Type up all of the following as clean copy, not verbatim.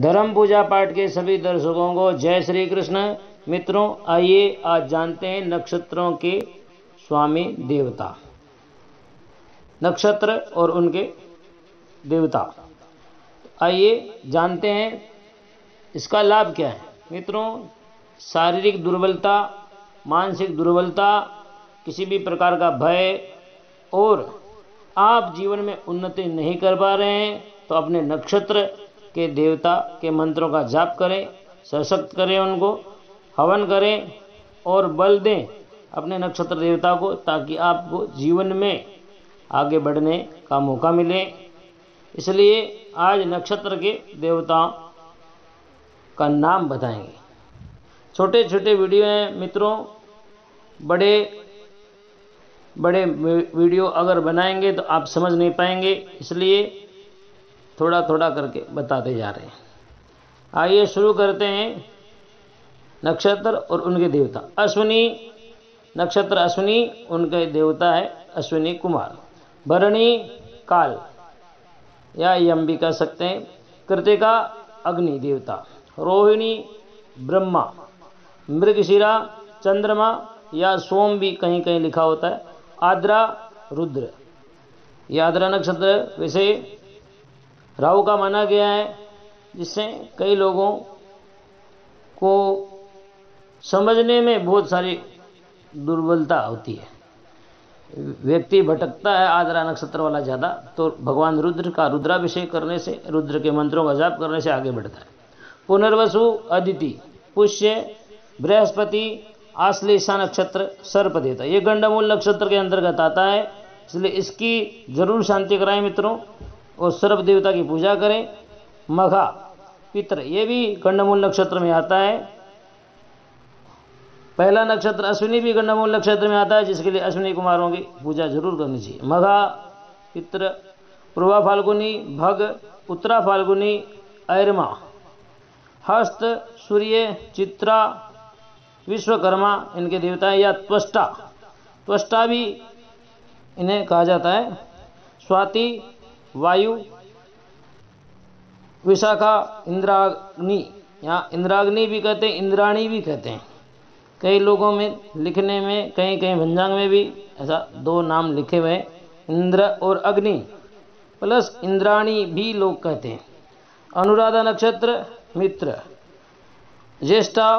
धर्म पूजा पाठ के सभी दर्शकों को जय श्री कृष्ण। मित्रों, आइए आज जानते हैं नक्षत्रों के स्वामी देवता, नक्षत्र और उनके देवता। आइए जानते हैं इसका लाभ क्या है। मित्रों, शारीरिक दुर्बलता, मानसिक दुर्बलता, किसी भी प्रकार का भय, और आप जीवन में उन्नति नहीं कर पा रहे हैं तो अपने नक्षत्र के देवता के मंत्रों का जाप करें, सशक्त करें, उनको हवन करें और बल दें अपने नक्षत्र देवता को, ताकि आपको जीवन में आगे बढ़ने का मौका मिले। इसलिए आज नक्षत्र के देवताओं का नाम बताएंगे। छोटे छोटे वीडियो हैं मित्रों, बड़े बड़े वीडियो अगर बनाएंगे तो आप समझ नहीं पाएंगे, इसलिए थोड़ा थोड़ा करके बताते जा रहे हैं। आइए शुरू करते हैं नक्षत्र और उनके देवता। अश्विनी नक्षत्र, अश्विनी, उनके देवता है अश्विनी कुमार। भरणी काल या यम भी कह सकते हैं। कृतिका अग्नि देवता। रोहिणी ब्रह्मा। मृगशिरा चंद्रमा या सोम भी कहीं कहीं लिखा होता है। आर्द्रा रुद्र। यह आर्द्रा नक्षत्र वैसे राहु का माना गया है, जिससे कई लोगों को समझने में बहुत सारी दुर्बलता होती है। व्यक्ति भटकता है आर्द्रा नक्षत्र वाला ज़्यादा, तो भगवान रुद्र का रुद्राभिषेक करने से, रुद्र के मंत्रों का जाप करने से आगे बढ़ता है। पुनर्वसु अदिति। पुष्य बृहस्पति। आश्लेषा नक्षत्र सर्प देवता। ये गंडमूल नक्षत्र के अंतर्गत आता है, इसलिए इसकी जरूर शांति कराएं मित्रों, और सर्प देवता की पूजा करें। मघा पितर, ये भी गंडमूल नक्षत्र में आता है। पहला नक्षत्र अश्विनी भी गंडमूल नक्षत्र में आता है, जिसके लिए अश्विनी कुमारों की पूजा जरूर करनी चाहिए। मघा पितर, पूर्वा फाल्गुनी, भग, उत्तरा फाल्गुनी, ऐरमा, हस्त, सूर्य, चित्रा, विश्वकर्मा, इनके देवता है। या त्वष्टा, त्वष्टा भी इन्हें कहा जाता है। स्वाति वायु, विशाखा, इंद्राग्नि, यहाँ इंद्राग्नि भी कहते हैं, इंद्राणी भी कहते हैं। कई लोगों में लिखने में, कहीं कहीं भंजांग में भी ऐसा दो नाम लिखे हुए हैं, इंद्र और अग्नि, प्लस इंद्राणी भी लोग कहते हैं। अनुराधा नक्षत्र मित्र। ज्येष्ठा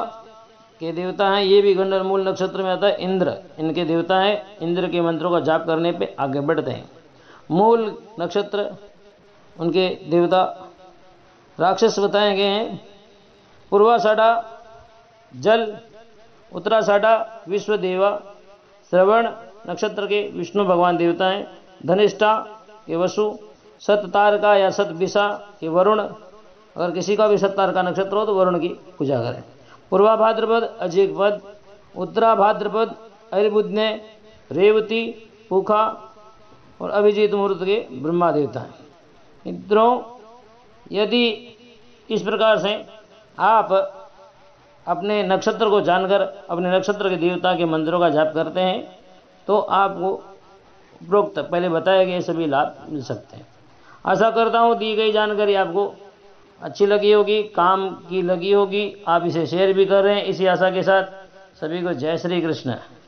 के देवता हैं, ये भी गंडमूल नक्षत्र में आता है। इंद्र इनके देवता हैं, इंद्र के मंत्रों का जाप करने पे आगे बढ़ते हैं। मूल नक्षत्र, उनके देवता राक्षस बताए गए हैं। पूर्वाषाढ़ा जल, उत्तराषाढ़ा विश्वदेवा। श्रवण नक्षत्र के विष्णु भगवान देवता हैं। धनिष्ठा के वसु। सततारका या सतभिषा के वरुण। अगर किसी का भी सततारका नक्षत्र हो तो वरुण की पूजा करें। पूर्वा भाद्रपद अजीकपद, उत्तरा भाद्रपद अरिबुद्ने, रेवती, पूखा और अभिजीत मुहूर्त के ब्रह्मा देवता हैं। मित्रों, यदि इस प्रकार से आप अपने नक्षत्र को जानकर अपने नक्षत्र के देवता के मंत्रों का जाप करते हैं तो आपको उपरोक्त पहले बताए गए सभी लाभ मिल सकते हैं। आशा करता हूँ दी गई जानकारी आपको अच्छी लगी होगी, काम की लगी होगी। आप इसे शेयर भी कर रहे हैं, इसी आशा के साथ सभी को जय श्री कृष्ण।